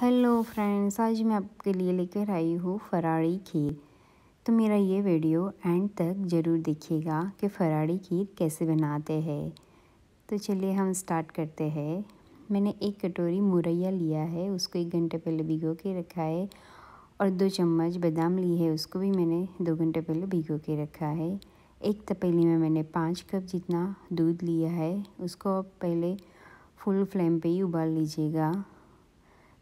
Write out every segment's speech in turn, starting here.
Hello friends, आज मैं आपके लिए लेकर आई हूँ फराली खीर। तो मेरा ये वीडियो एंड तक ज़रूर देखिएगा कि फराली खीर कैसे बनाते हैं। तो चलिए हम स्टार्ट करते हैं। मैंने एक कटोरी मुरैया लिया है, उसको 1 घंटे पहले भिगो के रखा है, और 2 चम्मच बादाम ली है, उसको भी मैंने 2 घंटे पहले भिगो के रखा है। एक तपेली में मैंने 5 कप जितना दूध लिया है, उसको आप पहले फुल फ्लेम पर ही उबाल लीजिएगा।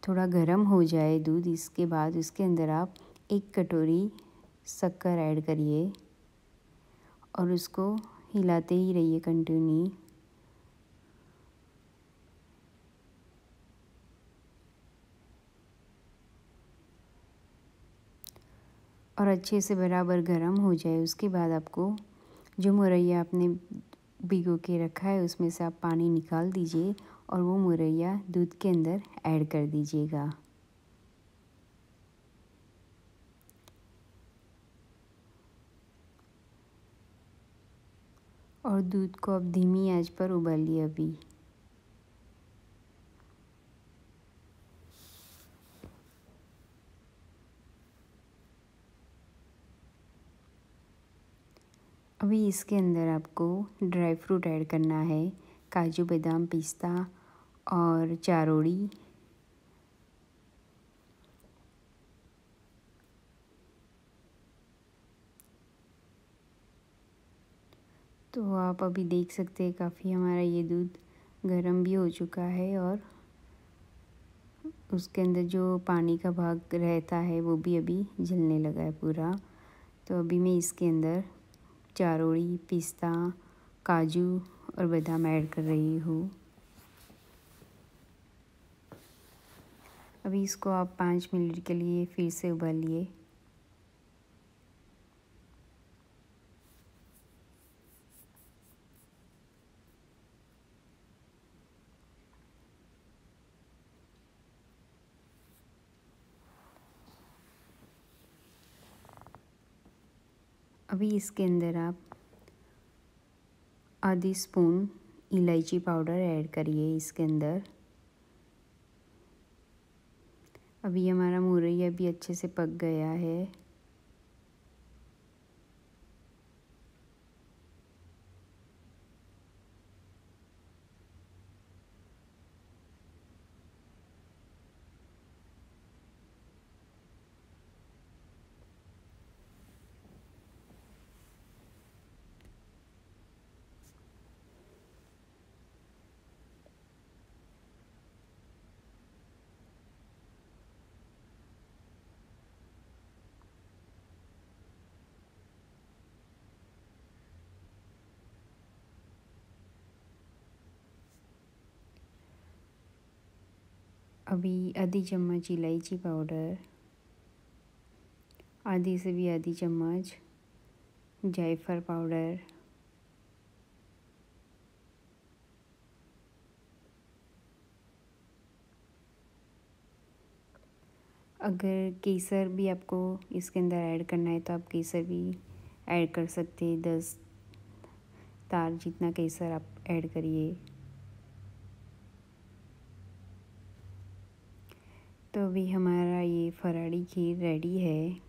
थोड़ा गर्म हो जाए दूध, इसके बाद उसके अंदर आप 1 कटोरी शक्कर ऐड करिए और उसको हिलाते ही रहिए कंटिन्यू। और अच्छे से बराबर गर्म हो जाए, उसके बाद आपको जो मुरैया आपने भिगो के रखा है उसमें से आप पानी निकाल दीजिए और वो मुरैया दूध के अंदर ऐड कर दीजिएगा। और दूध को आप धीमी आंच पर उबालिए अभी। अभी इसके अंदर आपको ड्राई फ्रूट ऐड करना है, काजू, बादाम, पिस्ता और चारोड़ी। तो आप अभी देख सकते हैं काफ़ी हमारा ये दूध गर्म भी हो चुका है और उसके अंदर जो पानी का भाग रहता है वो भी अभी जलने लगा है पूरा। तो अभी मैं इसके अंदर चारोड़ी, पिस्ता, काजू और बादाम ऐड कर रही हूँ। अभी इसको आप 5 मिनट के लिए फिर से उबालिए। अभी इसके अंदर आप आधी स्पून इलायची पाउडर ऐड करिए इसके अंदर। अभी हमारा मुरैया भी अच्छे से पक गया है। अभी आधी चम्मच इलायची पाउडर, आधी से भी आधी चम्मच जायफल पाउडर, अगर केसर भी आपको इसके अंदर ऐड करना है तो आप केसर भी ऐड कर सकते हैं। 10 तार जितना केसर आप ऐड करिए। तो अभी हमारा ये फराली खीर रेडी है।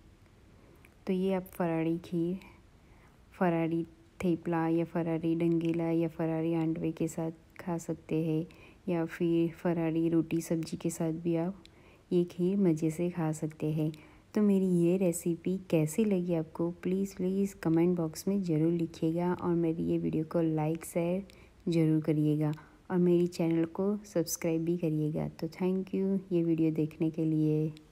तो ये आप फराली खीर, फराली थेपला या फराली डंगेला या फराली आंडवे के साथ खा सकते हैं, या फिर फराली रोटी सब्जी के साथ भी आप ये खीर मज़े से खा सकते हैं। तो मेरी ये रेसिपी कैसी लगी आपको, प्लीज़ कमेंट बॉक्स में ज़रूर लिखिएगा और मेरी ये वीडियो को लाइक शेयर ज़रूर करिएगा और मेरी चैनल को सब्सक्राइब भी करिएगा। तो थैंक यू ये वीडियो देखने के लिए।